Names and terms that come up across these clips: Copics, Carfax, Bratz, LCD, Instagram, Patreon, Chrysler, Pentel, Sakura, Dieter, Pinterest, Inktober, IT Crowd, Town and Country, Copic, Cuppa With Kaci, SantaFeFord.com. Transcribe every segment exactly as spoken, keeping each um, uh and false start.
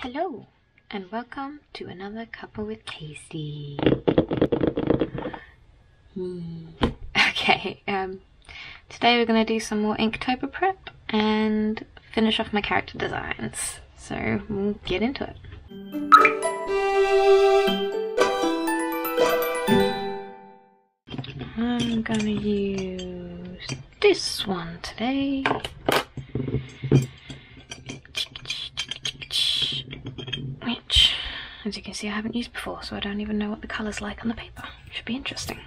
Hello and welcome to another Cuppa with Kaci. Okay, um, today we're going to do some more Inktober prep and finish off my character designs. So we'll get into it. I'm going to use this one today. Which, as you can see, I haven't used before, so I don't even know what the colour's like on the paper. Should be interesting.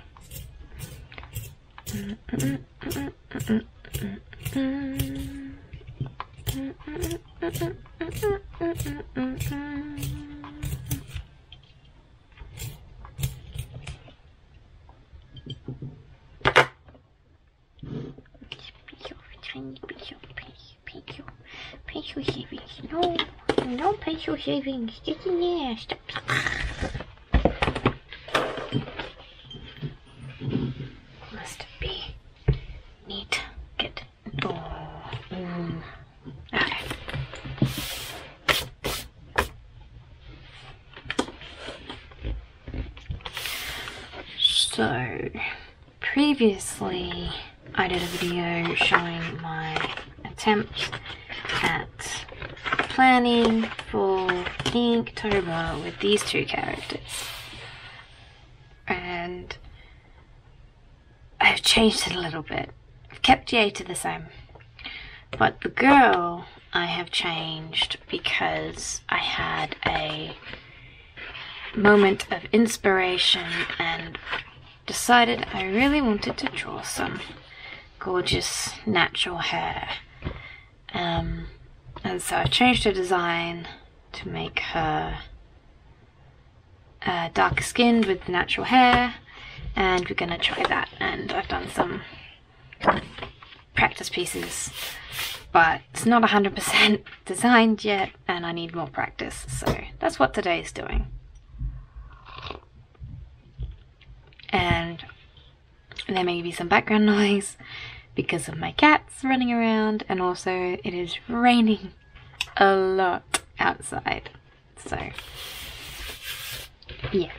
No pencil shaving, sticky nails. Must be neat. Get oh. mm. Okay. So previously, I did a video showing my attempt at planning for Inktober with these two characters, and I've changed it a little bit. I've kept Dieter the same, but the girl I have changed because I had a moment of inspiration and decided I really wanted to draw some gorgeous natural hair. Um, And so I changed her design to make her uh, darker skinned with natural hair, and we're going to try that. And I've done some practice pieces, but it's not one hundred percent designed yet, and I need more practice. So that's what today's doing. And there may be some background noise because of my cats running around, and also it is raining a lot outside, so yeah.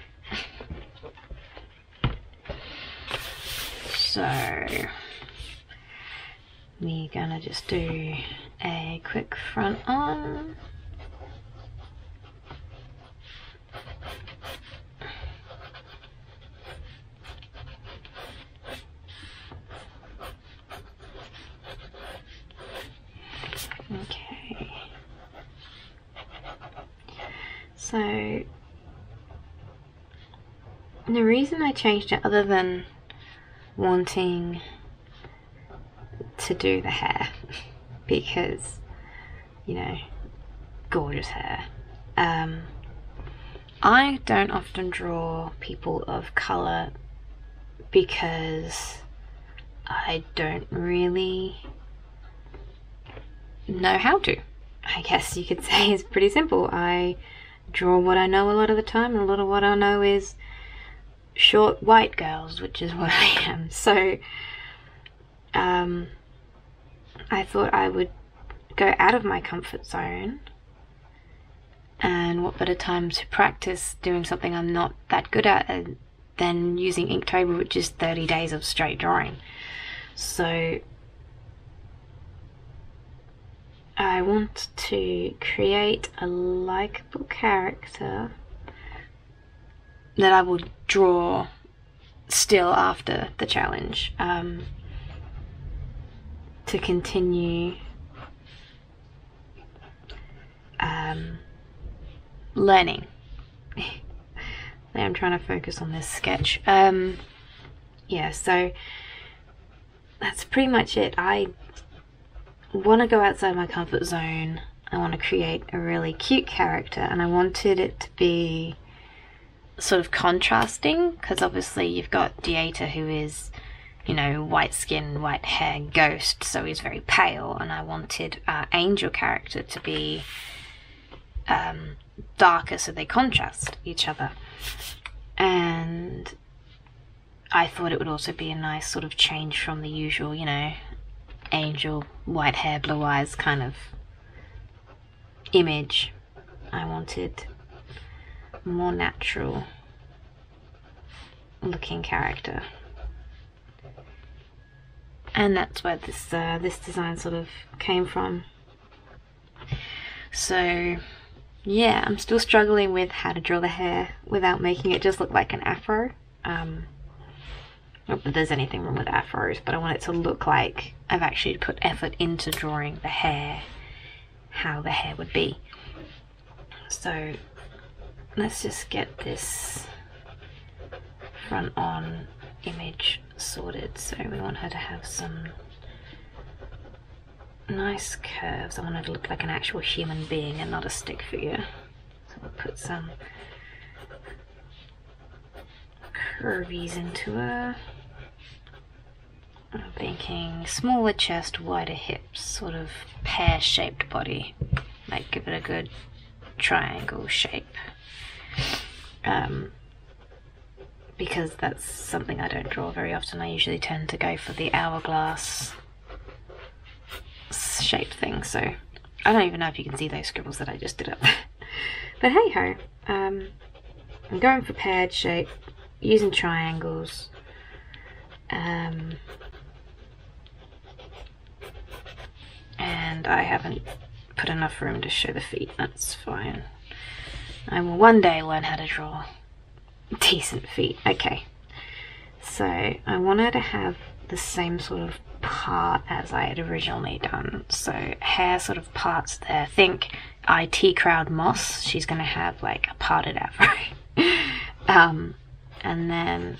So we're gonna just do a quick front on. Okay, so the reason I changed it, other than wanting to do the hair, because, you know, gorgeous hair, um, I don't often draw people of colour because I don't really know how to. I guess you could say it's pretty simple. I draw what I know a lot of the time, and a lot of what I know is short white girls, which is what I am. So um, I thought I would go out of my comfort zone, and what better time to practice doing something I'm not that good at than using Inktober, which is thirty days of straight drawing. So I want to create a likable character that I will draw still after the challenge, um, to continue um, learning. I'm trying to focus on this sketch. Um, yeah, so that's pretty much it. I want to go outside my comfort zone. I want to create a really cute character, and I wanted it to be sort of contrasting, because obviously you've got Dieter, who is, you know, white skin, white hair, ghost, so he's very pale, and I wanted our angel character to be um, darker, so they contrast each other. And I thought it would also be a nice sort of change from the usual, you know, angel, white hair, blue eyes kind of image, I wanted more natural looking character. And that's where this uh, this design sort of came from. So yeah, I'm still struggling with how to draw the hair without making it just look like an afro. Um, not that there's anything wrong with afros, but I want it to look like I've actually put effort into drawing the hair, how the hair would be. So let's just get this front on image sorted. So we want her to have some nice curves. I want her to look like an actual human being and not a stick figure. So we'll put some curvies into her. I'm thinking smaller chest, wider hips, sort of pear-shaped body. Like give it a good triangle shape. Um, because that's something I don't draw very often. I usually tend to go for the hourglass shape thing, so I don't even know if you can see those scribbles that I just did up there. But hey ho, um, I'm going for paired shape, using triangles, um, and I haven't put enough room to show the feet, that's fine. I will one day learn how to draw decent feet. Okay, so I want her to have the same sort of part as I had originally done, so hair sort of parts there. Think I T Crowd Moss. She's gonna have like a parted afro. Um, and then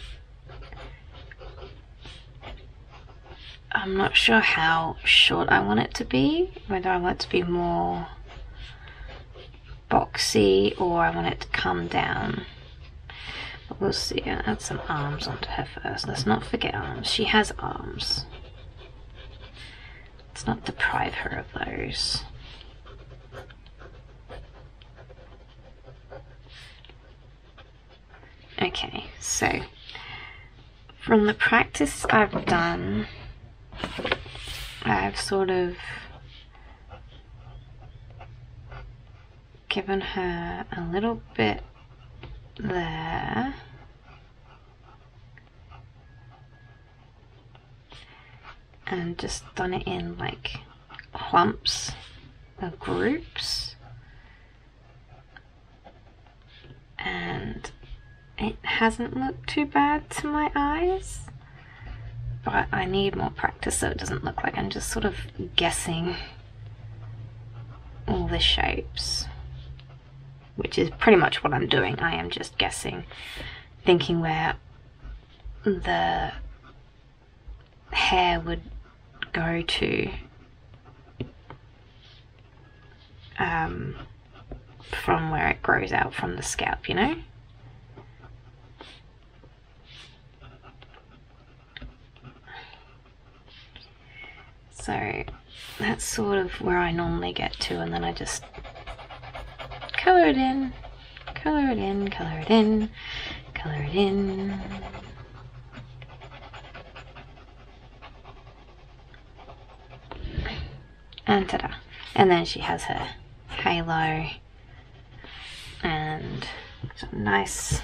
I'm not sure how short I want it to be, whether I want it to be more boxy or I want it to come down. But we'll see. I'll add some arms onto her first. Let's not forget arms. She has arms. Let's not deprive her of those. Okay, so from the practice I've done, I've sort of given her a little bit there. And just done it in like clumps or groups, and it hasn't looked too bad to my eyes, but I need more practice so it doesn't look like I'm just sort of guessing all the shapes, which is pretty much what I'm doing. I am just guessing, thinking where the hair would go to um, from where it grows out from the scalp, you know? So that's sort of where I normally get to, and then I just colour it in, colour it in, colour it in, colour it in. And ta-da. And then she has her halo and some nice,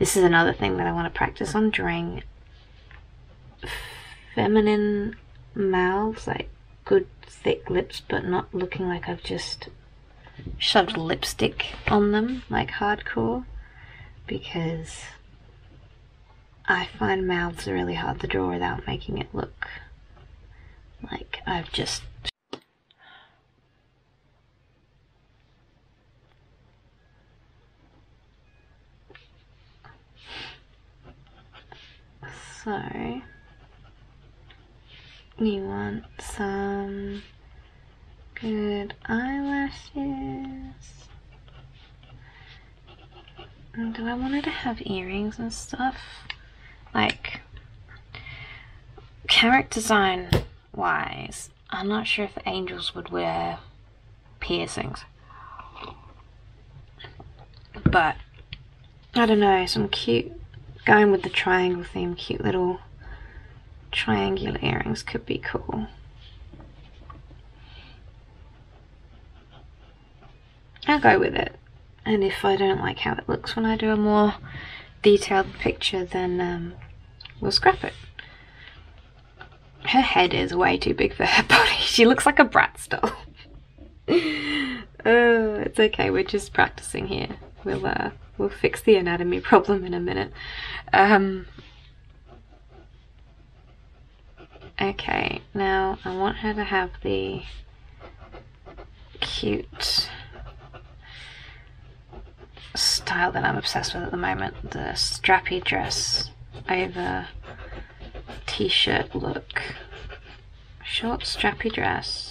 this is another thing that I want to practice on, drawing feminine mouths, like good thick lips, but not looking like I've just shoved lipstick on them like hardcore, because I find mouths are really hard to draw without making it look like I've just So, you want some good eyelashes. And do I want her to have earrings and stuff? Like, character design wise, I'm not sure if angels would wear piercings. But, I don't know, some cute, going with the triangle theme, cute little triangular earrings could be cool. I'll go with it. And if I don't like how it looks when I do a more detailed picture, then um, we'll scrap it. Her head is way too big for her body. She looks like a Bratz doll. Oh, it's okay. We're just practicing here. We'll uh, we'll fix the anatomy problem in a minute. Um, okay, now I want her to have the cute style that I'm obsessed with at the moment, the strappy dress over t-shirt look. Short strappy dress.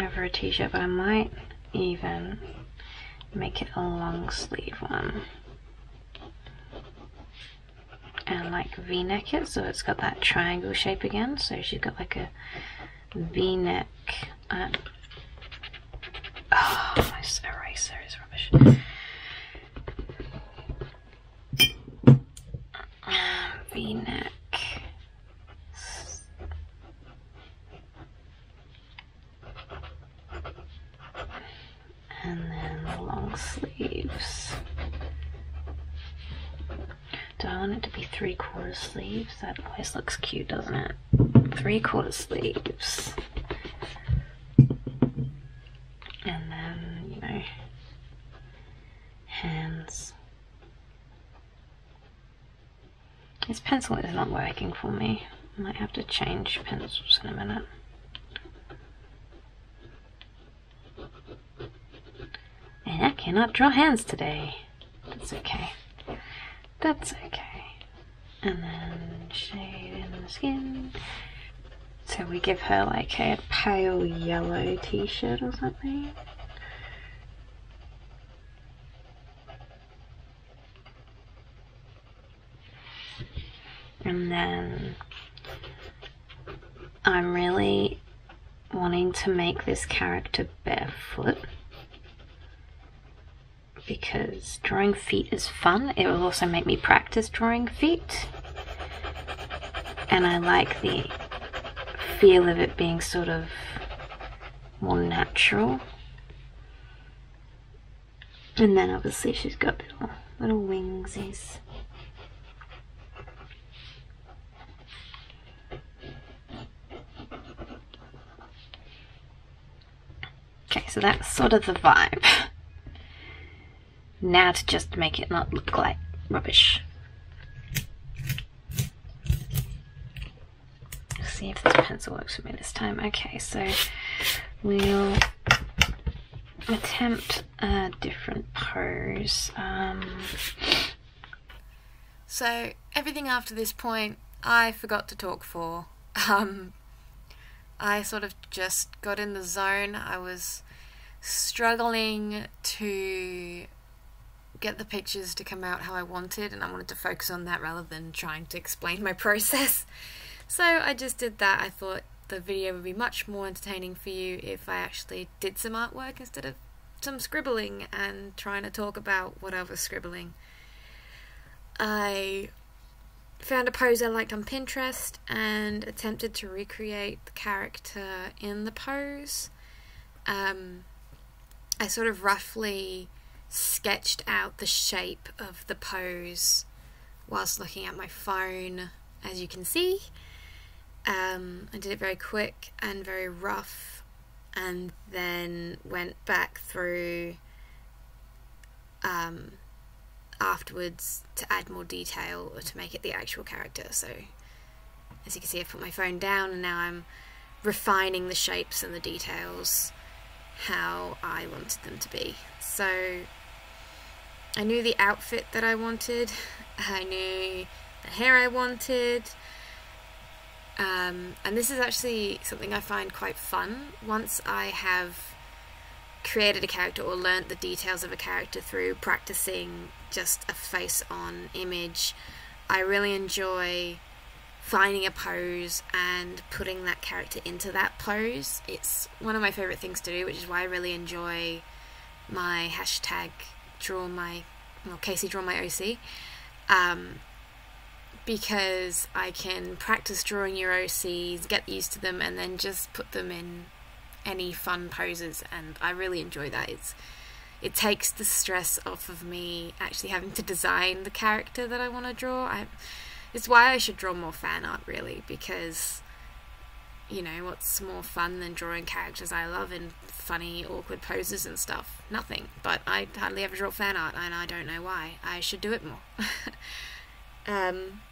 Over a t-shirt, but I might even make it a long sleeve one. And like v-neck it, so it's got that triangle shape again, so she's got like a v-neck. Um, oh, my eraser is rubbish. V-neck and then the long sleeves. Do I want it to be three-quarter sleeves? That always looks cute, doesn't it? Three-quarter sleeves, and then, you know, hands. This pencil is not working for me. I might have to change pencils in a minute. And I cannot draw hands today. That's okay. That's okay. And then shade in the skin. So we give her like a pale yellow t-shirt or something. And then I'm really wanting to make this character barefoot, because drawing feet is fun. It will also make me practice drawing feet, and I like the feel of it being sort of more natural. And then obviously she's got little, little wingsies. Okay, so that's sort of the vibe. Now to just make it not look like rubbish. Let's see if this pencil works for me this time. Okay, so we'll attempt a different pose. Um... So everything after this point, I forgot to talk for. Um, I sort of just got in the zone. I was struggling to get the pictures to come out how I wanted, and I wanted to focus on that rather than trying to explain my process. So I just did that. I thought the video would be much more entertaining for you if I actually did some artwork instead of some scribbling and trying to talk about what I was scribbling. I found a pose I liked on Pinterest and attempted to recreate the character in the pose. Um, I sort of roughly sketched out the shape of the pose whilst looking at my phone, as you can see. Um, I did it very quick and very rough, and then went back through um, afterwards to add more detail or to make it the actual character. So as you can see, I put my phone down and now I'm refining the shapes and the details how I wanted them to be. So I knew the outfit that I wanted, I knew the hair I wanted, um, and this is actually something I find quite fun. Once I have created a character or learnt the details of a character through practicing just a face-on image, I really enjoy finding a pose and putting that character into that pose. It's one of my favourite things to do, which is why I really enjoy my hashtag draw my, well, Kaci draw my O C. Um, because I can practice drawing your O Cs, get used to them, and then just put them in any fun poses, and I really enjoy that. It's, it takes the stress off of me actually having to design the character that I want to draw. I, it's why I should draw more fan art, really, because, you know, what's more fun than drawing characters I love in funny, awkward poses and stuff? Nothing. But I hardly ever draw fan art, and I don't know why. I should do it more. um,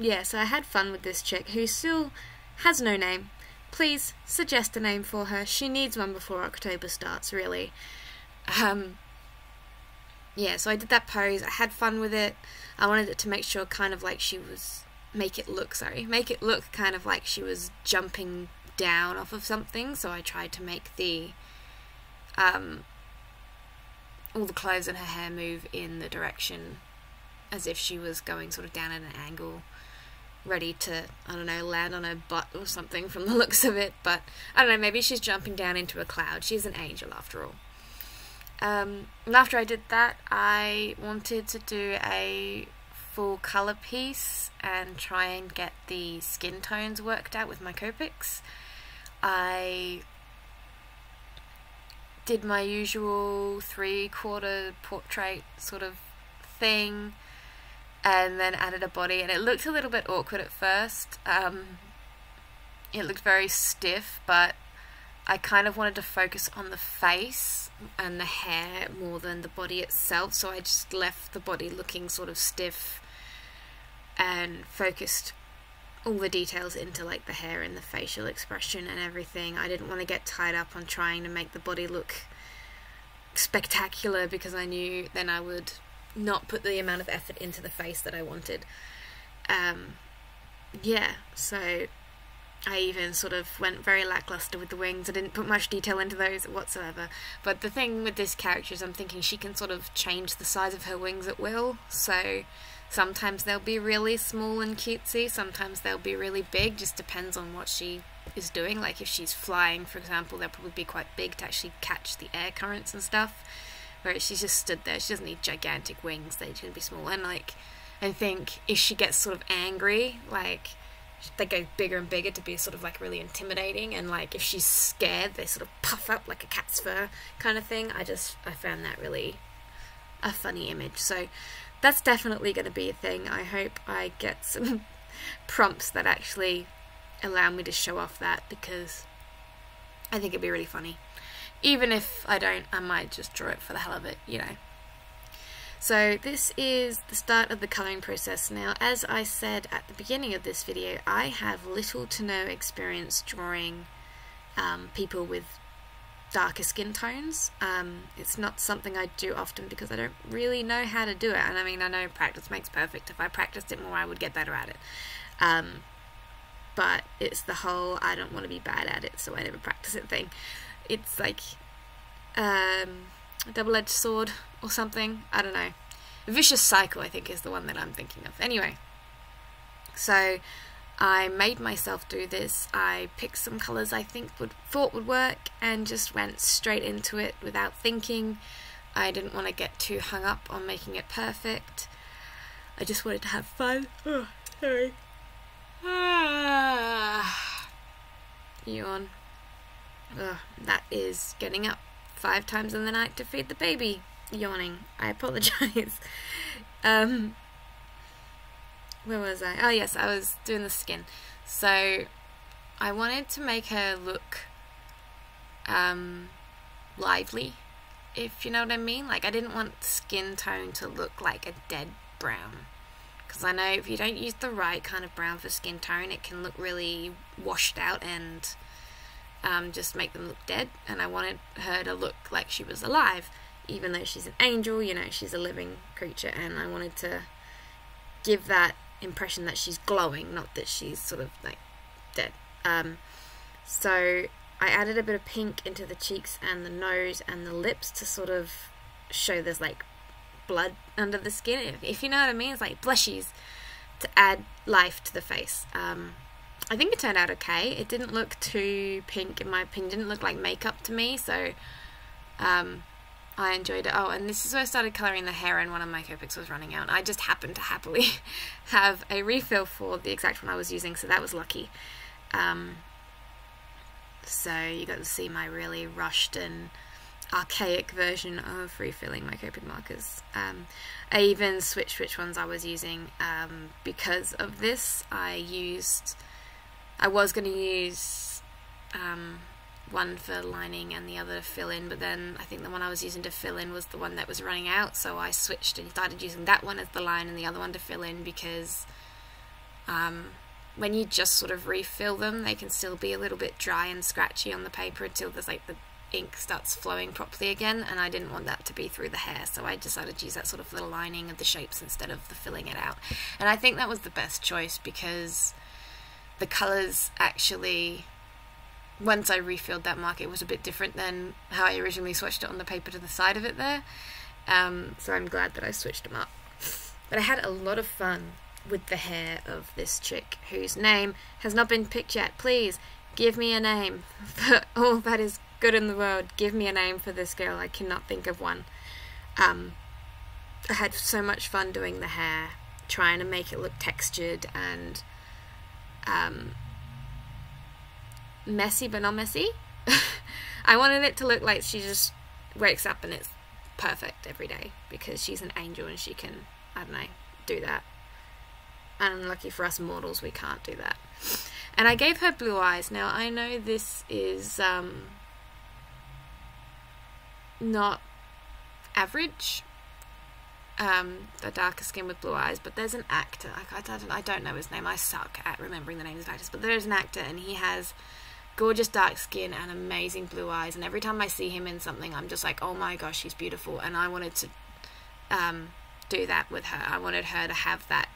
yeah, so I had fun with this chick, who still has no name. Please, suggest a name for her. She needs one before October starts, really. Um, yeah, so I did that pose. I had fun with it. I wanted it to make sure kind of like she was... make it look, sorry, make it look kind of like she was jumping down off of something, so I tried to make the, um, all the clothes and her hair move in the direction as if she was going sort of down at an angle, ready to, I don't know, land on her butt or something from the looks of it, but, I don't know, maybe she's jumping down into a cloud. She's an angel after all. Um, and after I did that, I wanted to do a full colour piece and try and get the skin tones worked out with my Copics. I did my usual three-quarter portrait sort of thing and then added a body, and it looked a little bit awkward at first. Um, it looked very stiff, but I kind of wanted to focus on the face and the hair more than the body itself, so I just left the body looking sort of stiff and focused all the details into like the hair and the facial expression and everything. I didn't want to get tied up on trying to make the body look spectacular, because I knew then I would not put the amount of effort into the face that I wanted. Um, yeah, so I even sort of went very lackluster with the wings. I didn't put much detail into those whatsoever. But the thing with this character is I'm thinking she can sort of change the size of her wings at will, so sometimes they'll be really small and cutesy, sometimes they'll be really big, just depends on what she is doing. Like if she's flying, for example, they'll probably be quite big to actually catch the air currents and stuff, whereas she's just stood there, she doesn't need gigantic wings, they're going to be small. And like, I think if she gets sort of angry, like, they go bigger and bigger to be sort of like really intimidating, and like if she's scared they sort of puff up like a cat's fur kind of thing. I just, I found that really a funny image, so that's definitely going to be a thing. I hope I get some prompts that actually allow me to show off that, because I think it'd be really funny. Even if I don't, I might just draw it for the hell of it, you know. So this is the start of the colouring process. Now, as I said at the beginning of this video, I have little to no experience drawing um, people with darker skin tones. Um, it's not something I do often because I don't really know how to do it. And I mean, I know practice makes perfect. If I practiced it more, I would get better at it. Um, but it's the whole, I don't want to be bad at it, so I never practice it thing. It's like... Um, a double-edged sword or something, I don't know. A vicious cycle, I think, is the one that I'm thinking of. Anyway, so I made myself do this. I picked some colours I think would thought would work and just went straight into it without thinking. I didn't want to get too hung up on making it perfect. I just wanted to have fun. Oh, sorry. Ah. Yawn. Oh, that is getting up five times in the night to feed the baby. Yawning. I apologise. Um, where was I? Oh yes, I was doing the skin. So I wanted to make her look um, lively, if you know what I mean. Like, I didn't want skin tone to look like a dead brown, because I know if you don't use the right kind of brown for skin tone, it can look really washed out and Um, just make them look dead. And I wanted her to look like she was alive, even though she's an angel, you know, she's a living creature, and I wanted to give that impression that she's glowing, not that she's sort of like dead. Um, so I added a bit of pink into the cheeks and the nose and the lips to sort of show there's like blood under the skin, if, if you know what I mean. It's like blushes to add life to the face. um, I think it turned out okay. It didn't look too pink, in my opinion. It didn't look like makeup to me, so um, I enjoyed it. Oh, and this is where I started colouring the hair, and one of my Copics was running out. I just happened to happily have a refill for the exact one I was using, so that was lucky. Um, so you got to see my really rushed and archaic version of refilling my Copic markers. Um, I even switched which ones I was using um, because of this. I used... I was going to use... Um, one for lining and the other to fill in, but then I think the one I was using to fill in was the one that was running out, so I switched and started using that one as the line and the other one to fill in, because um, when you just sort of refill them, they can still be a little bit dry and scratchy on the paper until there's like the ink starts flowing properly again, and I didn't want that to be through the hair, so I decided to use that sort of little lining of the shapes instead of the filling it out. And I think that was the best choice, because the colours actually... Once I refilled that mark, it was a bit different than how I originally swatched it on the paper to the side of it there. Um, so I'm glad that I switched them up. But I had a lot of fun with the hair of this chick, whose name has not been picked yet. Please, give me a name. For all that is good in the world, give me a name for this girl. I cannot think of one. Um, I had so much fun doing the hair, trying to make it look textured and... Um, messy but not messy. I wanted it to look like she just wakes up and it's perfect every day, because she's an angel and she can, I don't know, do that. And unlucky for us mortals, we can't do that. And I gave her blue eyes. Now I know this is um, not average, um, the darker skin with blue eyes, but there's an actor, I, I, don't, I don't know his name, I suck at remembering the names of actors, but there's an actor and he has gorgeous dark skin and amazing blue eyes, and every time I see him in something I'm just like, oh my gosh, he's beautiful. And I wanted to um, do that with her. I wanted her to have that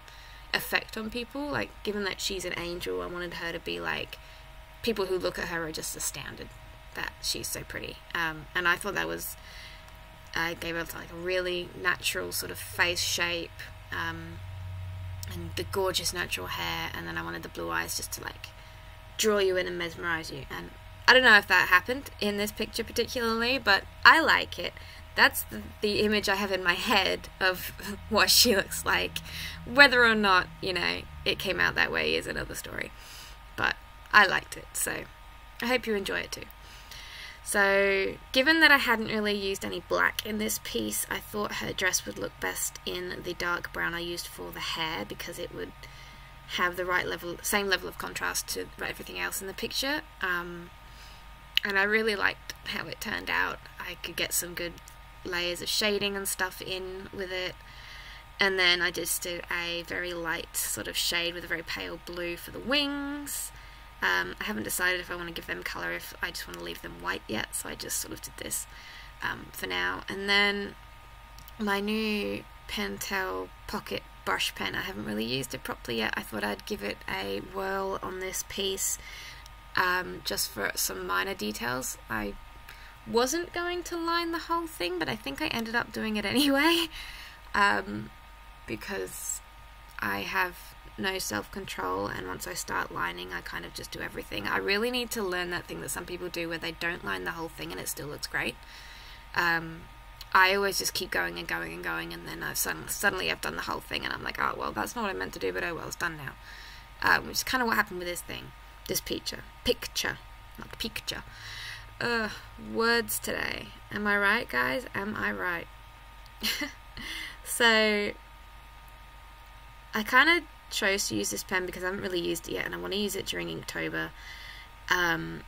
effect on people, like, given that she's an angel, I wanted her to be like, people who look at her are just astounded that she's so pretty. Um, and I thought that was, I gave her like a really natural sort of face shape, um, and the gorgeous natural hair, and then I wanted the blue eyes just to like draw you in and mesmerise you. And I don't know if that happened in this picture particularly, but I like it. That's the, the image I have in my head of what she looks like. Whether or not, you know, it came out that way is another story, but I liked it, so I hope you enjoy it too. So given that I hadn't really used any black in this piece, I thought her dress would look best in the dark brown I used for the hair, because it would have the right level, same level of contrast to everything else in the picture. Um, and I really liked how it turned out. I could get some good layers of shading and stuff in with it. And then I just did a very light sort of shade with a very pale blue for the wings. Um, I haven't decided if I want to give them colour, if I just want to leave them white yet, so I just sort of did this um, for now. And then my new Pentel pocket brush pen, I haven't really used it properly yet. I thought I'd give it a whirl on this piece, um, just for some minor details. I wasn't going to line the whole thing, but I think I ended up doing it anyway, um, because I have... no self-control, and once I start lining I kind of just do everything. I really need to learn that thing that some people do where they don't line the whole thing and it still looks great. um, I always just keep going and going and going, and then I've suddenly, suddenly I've done the whole thing and I'm like, oh well, that's not what I meant to do, but oh well, it's done now. Um, which is kind of what happened with this thing, this picture picture, not picture. Ugh, words today, am I right guys, am I right? So I kind of chose to use this pen because I haven't really used it yet, and I want to use it during Inktober. Um,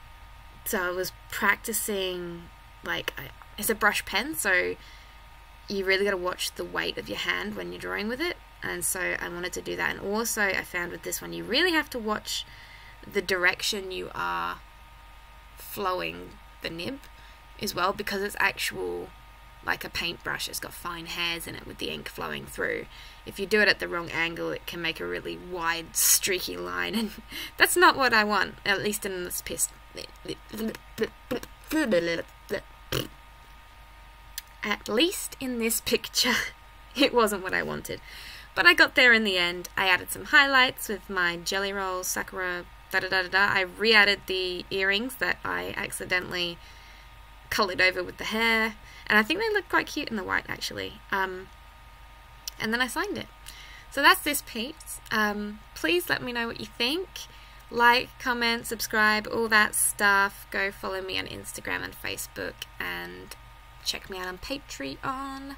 so I was practicing, like, I, it's a brush pen, so you really got to watch the weight of your hand when you're drawing with it, and so I wanted to do that. And also I found with this one you really have to watch the direction you are flowing the nib as well, because it's actual, like a paintbrush, it's got fine hairs in it with the ink flowing through. If you do it at the wrong angle, it can make a really wide, streaky line, and that's not what I want, at least in this piece. At least in this picture, it wasn't what I wanted. But I got there in the end. I added some highlights with my Jelly Roll, Sakura, da da da da da. I re-added the earrings that I accidentally coloured over with the hair, and I think they look quite cute in the white actually. Um, and then I signed it. So that's this piece. Um, please let me know what you think. Like, comment, subscribe, all that stuff. Go follow me on Instagram and Facebook, and check me out on Patreon.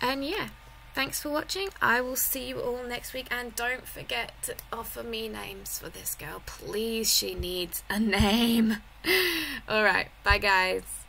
And yeah, thanks for watching. I will see you all next week, and don't forget to offer me names for this girl. Please, she needs a name. Alright, bye guys.